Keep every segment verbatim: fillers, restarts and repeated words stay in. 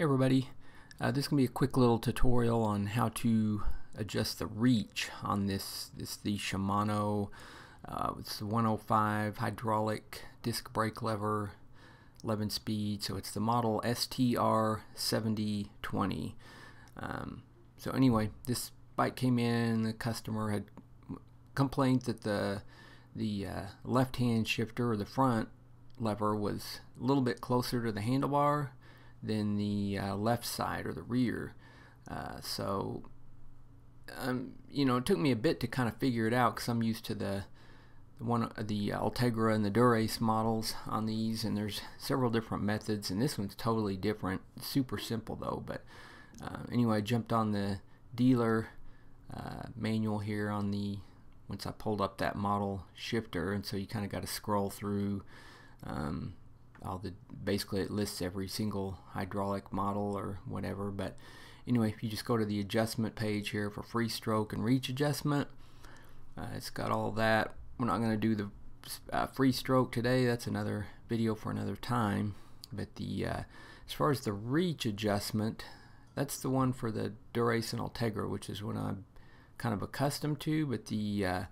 Hey everybody, uh, this is going to be a quick little tutorial on how to adjust the reach on this, this the Shimano, uh, it's the one oh five hydraulic disc brake lever, eleven speed, so it's the model S T R seventy twenty. Um, so anyway, this bike came in, the customer had complained that the, the uh, left hand shifter or the front lever was a little bit closer to the handlebar than the uh, left side or the rear, uh, so um, you know, it took me a bit to kind of figure it out because I'm used to the, the one the Ultegra and the Dura-Ace models on these, and there's several different methods, and this one's totally different. It's super simple though, but uh, anyway, I jumped on the dealer uh, manual here on the once I pulled up that model shifter, and so you kind of got to scroll through. Um, all the basically it lists every single hydraulic model or whatever, but anyway, if you just go to the adjustment page here for free stroke and reach adjustment, uh, it's got all that. We're not going to do the uh, free stroke today, that's another video for another time, but the uh, as far as the reach adjustment, that's the one for the Dura-Ace and Ultegra, which is what I'm kind of accustomed to, but the uh,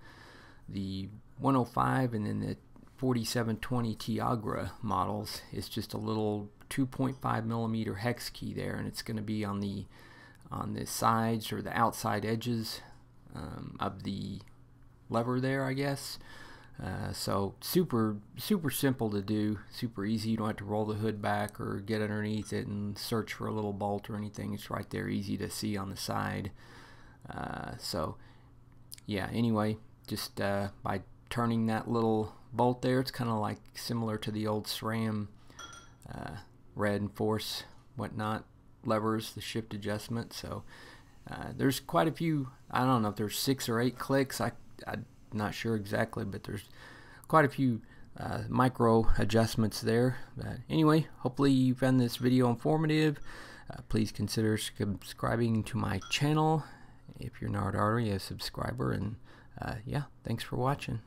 the one oh five and then the forty-seven twenty Tiagra models is just a little two point five millimeter hex key there, and it's going to be on the on the sides or the outside edges um, of the lever there, I guess. Uh, so super super simple to do, super easy. You don't have to roll the hood back or get underneath it and search for a little bolt or anything. It's right there, easy to see on the side. Uh, so yeah, anyway, just uh, by turning that little bolt there, it's kind of like similar to the old SRAM uh, red and force whatnot levers, the shift adjustment. So uh, there's quite a few, I don't know if there's six or eight clicks, I, I'm not sure exactly, but there's quite a few uh, micro adjustments there. But anyway, hopefully you found this video informative. Uh, please consider subscribing to my channel if you're not already a subscriber, and uh, yeah, thanks for watching.